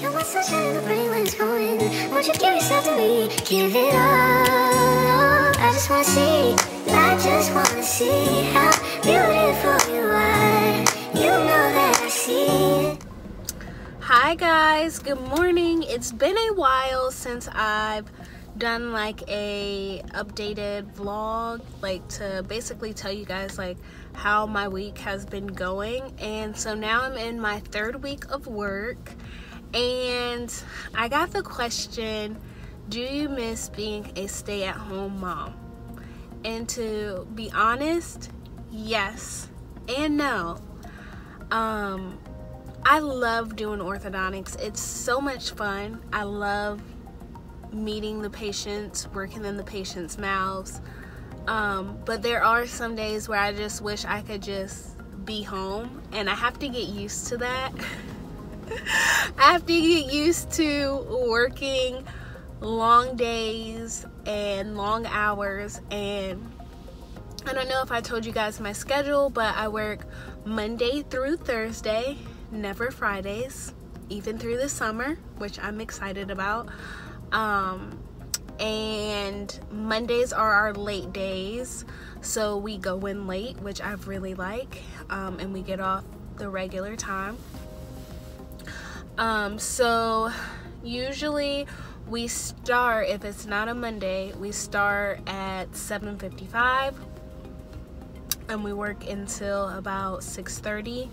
You're my sunshine in the rain when it's going. Won't you give yourself to me? Give it all. I just wanna see, I just wanna see how beautiful you are. You know that I see it. Hi guys, good morning. It's been a while since I've done like a updated vlog, like to basically tell you guys like how my week has been going. And so now I'm in my third week of work, and I got the question, do you miss being a stay-at-home mom? And to be honest, yes and no. I love doing orthodontics. It's so much fun. I love meeting the patients, working in the patients' mouths, but there are some days where I just wish I could just be home, and I have to get used to that. I have to get used to working long days and long hours. And I don't know if I told you guys my schedule, but I work Monday through Thursday, never Fridays, even through the summer, which I'm excited about. And Mondays are our late days, so we go in late, which I really like, and we get off the regular time. So usually we start, if it's not a Monday, we start at 7:55 and we work until about 6:30.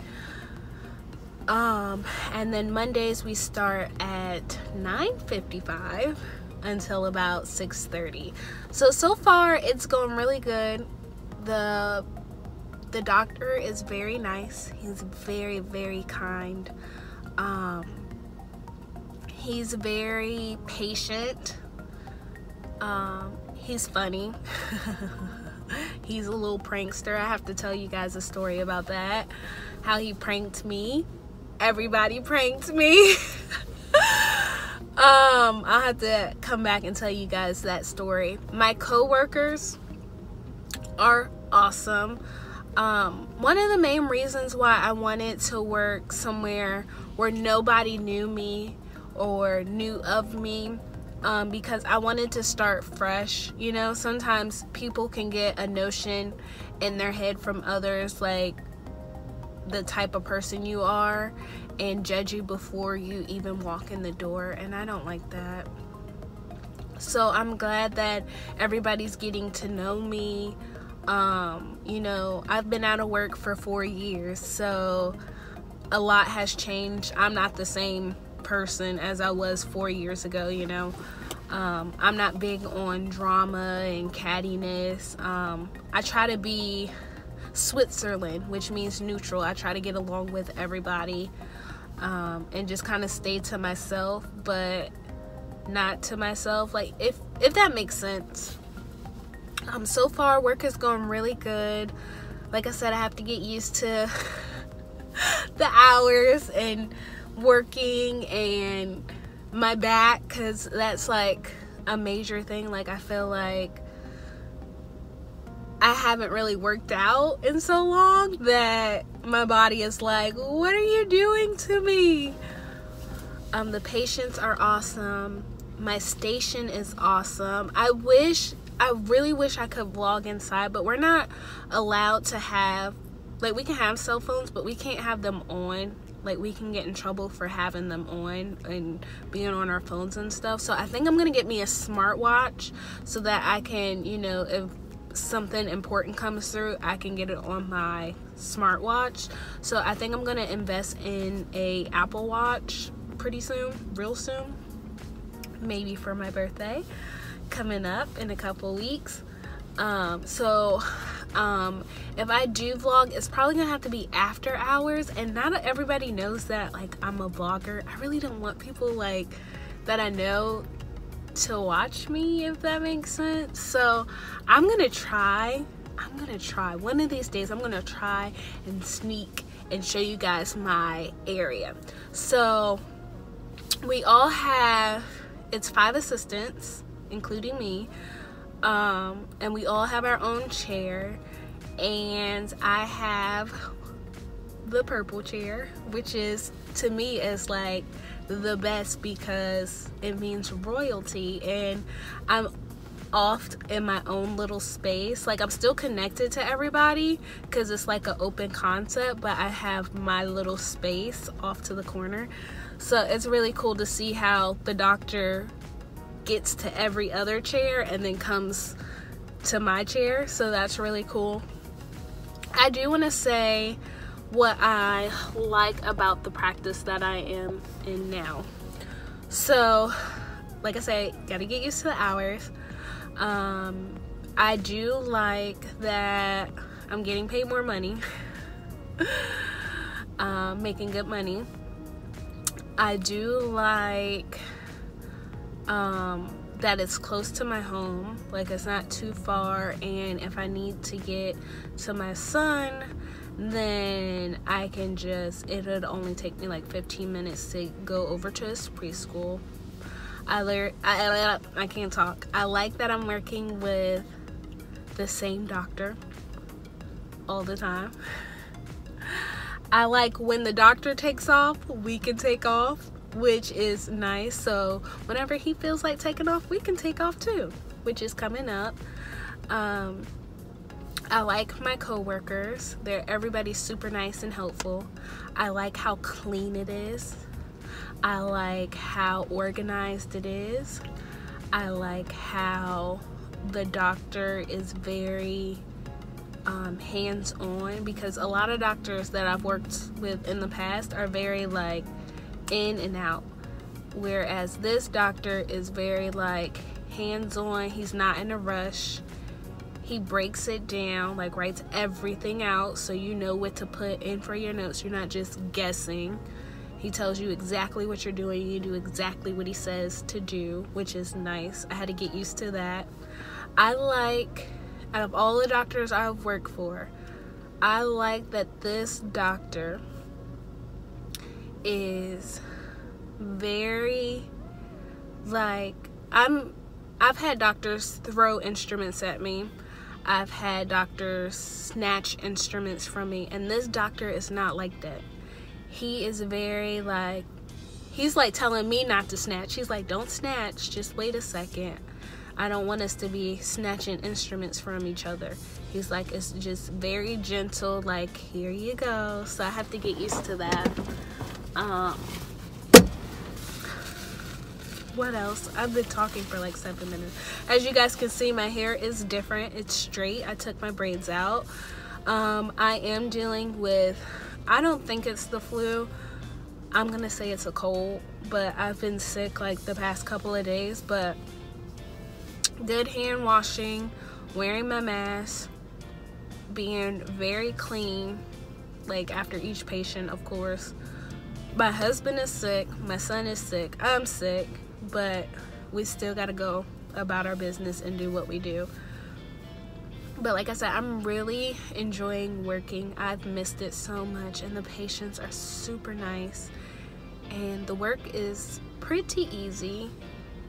And then Mondays we start at 9:55 until about 6:30. So far it's going really good. The doctor is very nice. He's very, very kind. He's very patient. He's funny. He's a little prankster. I have to tell you guys a story about that, how he pranked me. Everybody pranked me. I'll have to come back and tell you guys that story. My co-workers are awesome. One of the main reasons why I wanted to work somewhere where nobody knew me or knew of me, because I wanted to start fresh. You know, sometimes people can get a notion in their head from others, like the type of person you are, and judge you before you even walk in the door, and I don't like that. So I'm glad that everybody's getting to know me. You know, I've been out of work for 4 years, so a lot has changed. I'm not the same person as I was 4 years ago, you know. I'm not big on drama and cattiness. I try to be Switzerland, which means neutral. I try to get along with everybody, and just kind of stay to myself, but not to myself, like if that makes sense. So far work is going really good. Like I said, I have to get used to the hours and working and my back, because that's like a major thing. Like I feel like I haven't really worked out in so long that my body is like, what are you doing to me? The patients are awesome. My station is awesome. I really wish I could vlog inside, but we're not allowed to have, like, we can have cell phones, but we can't have them on. Like, we can get in trouble for having them on and being on our phones and stuff. So I think I'm gonna get me a smartwatch so that I can, you know, if something important comes through, I can get it on my smartwatch. So I think I'm gonna invest in a Apple Watch pretty soon, real soon, maybe for my birthday coming up in a couple weeks. If I do vlog, it's probably gonna have to be after hours, and not everybody knows that, like, I'm a vlogger. I really don't want people, like, that I know to watch me, if that makes sense. So I'm gonna try one of these days. I'm gonna try and sneak and show you guys my area. So we all have, it's 5 assistants including me, and we all have our own chair, and I have the purple chair, which is to me is like the best because it means royalty, and I'm off in my own little space. Like, I'm still connected to everybody because it's like an open concept, but I have my little space off to the corner. So it's really cool to see how the doctor gets to every other chair and then comes to my chair, so that's really cool. I do want to say what I like about the practice that I am in now. So like I say, gotta get used to the hours. I do like that I'm getting paid more money, making good money. I do like that it's close to my home, like it's not too far, and if I need to get to my son, then I can just, it'd only take me like 15 minutes to go over to his preschool. I can't talk. I like that I'm working with the same doctor all the time. I like when the doctor takes off, we can take off, which is nice. So whenever he feels like taking off, we can take off too, which is coming up. I like my coworkers. Everybody's super nice and helpful. I like how clean it is. I like how organized it is. I like how the doctor is very hands-on, because a lot of doctors that I've worked with in the past are very like in and out, whereas this doctor is very like hands-on. He's not in a rush. He breaks it down, like writes everything out so you know what to put in for your notes. You're not just guessing. He tells you exactly what you're doing. You do exactly what he says to do, which is nice. I had to get used to that. I like, out of all the doctors I've worked for, I like that this doctor is very, like, I've had doctors throw instruments at me. I've had doctors snatch instruments from me, and this doctor is not like that. He is very like, he's like telling me not to snatch. He's like, don't snatch, just wait a second. I don't want us to be snatching instruments from each other. He's like, it's just very gentle, like, here you go. So I have to get used to that. What else? I've been talking for like 7 minutes. As you guys can see, my hair is different. It's straight. I took my braids out. I am dealing with, I don't think it's the flu. I'm gonna say it's a cold, but I've been sick like the past couple of days. But good hand washing, wearing my mask, being very clean, like after each patient, of course. My husband is sick, my son is sick, I'm sick, but we still gotta go about our business and do what we do. But like I said, I'm really enjoying working. I've missed it so much, and the patients are super nice, and the work is pretty easy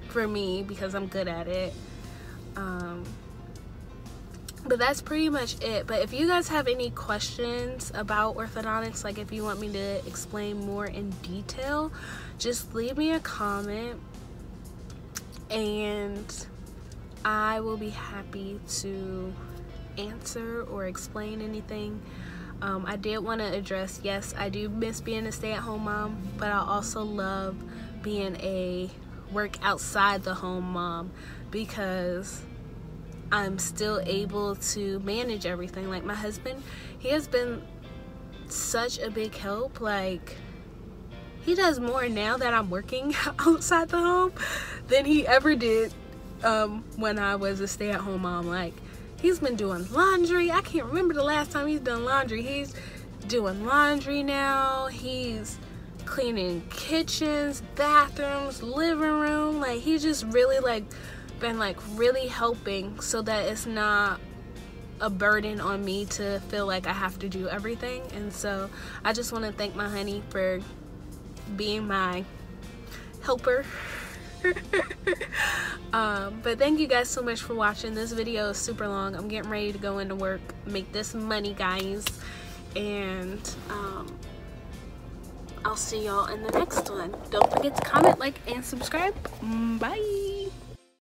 for me because I'm good at it. But that's pretty much it. But if you guys have any questions about orthodontics, like if you want me to explain more in detail, just leave me a comment and I will be happy to answer or explain anything. I did want to address, yes, I do miss being a stay-at-home mom, but I also love being a work outside the home mom because I'm still able to manage everything. Like my husband, he has been such a big help. Like, he does more now that I'm working outside the home than he ever did when I was a stay-at-home mom. Like, he's been doing laundry. I can't remember the last time he's done laundry. He's doing laundry now. He's cleaning kitchens, bathrooms, living room. Like, he's just really like been like really helping so that it's not a burden on me to feel like I have to do everything. And so I just want to thank my honey for being my helper. But thank you guys so much for watching. This video is super long. I'm getting ready to go into work, make this money, guys, and I'll see y'all in the next one. Don't forget to comment, like, and subscribe. Bye.